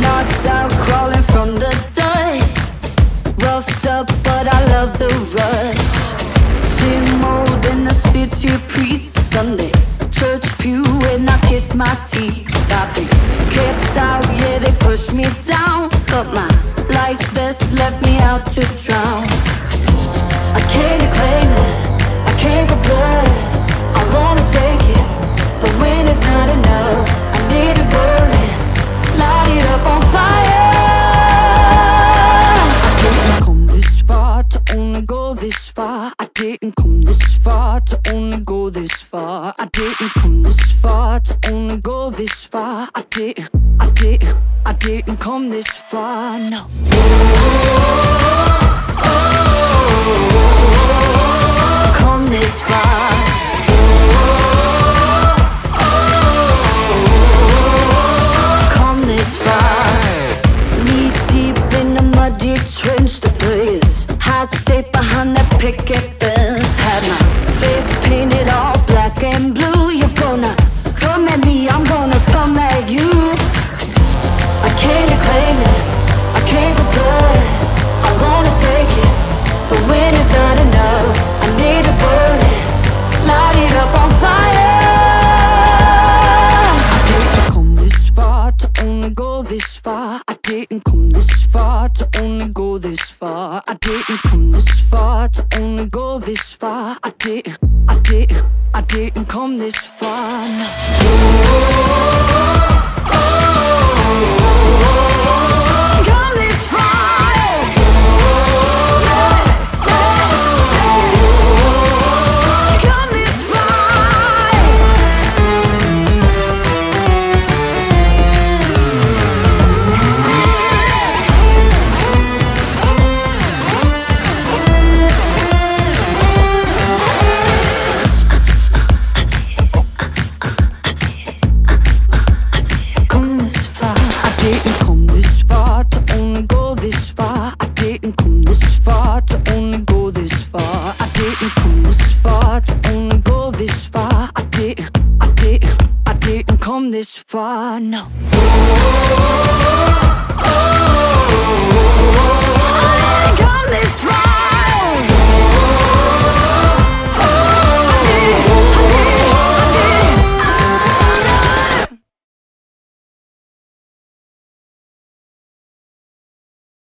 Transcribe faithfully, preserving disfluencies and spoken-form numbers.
knocked out, crawling from the dust. Roughed up, but I love the rush. Same old in the city priest. Sunday, church pew, and I kiss my teeth. I've been kept out, yeah, they pushed me down. Cut my life vest, left me out to drown. I came to claim it, I came for blood. I wanna take it, but when it's not enough, I need to burn it, light it up on fire. I didn't come this far to only go this far. I didn't come this far to only go this far. I didn't come this far to only go this far. I didn't, I didn't, I didn't come this far, no. Oh, oh, oh, oh, come this far. Trench the players, hide safe behind that picket fence. Had my face painted all black and blue. You're gonna come at me, I'm gonna come at you. I came to claim it, I came for blood. I wanna take it, but when it's not enough, I need to burn it, light it up on fire. I didn't come this far to only go this far. I didn't come this far to only go this far. I didn't come this far to only go this far. I didn't, I didn't, I didn't come this far. No. Oh, oh, oh, oh, oh, come this far. Oh, oh, oh, oh, come this far. Come this far. I didn't come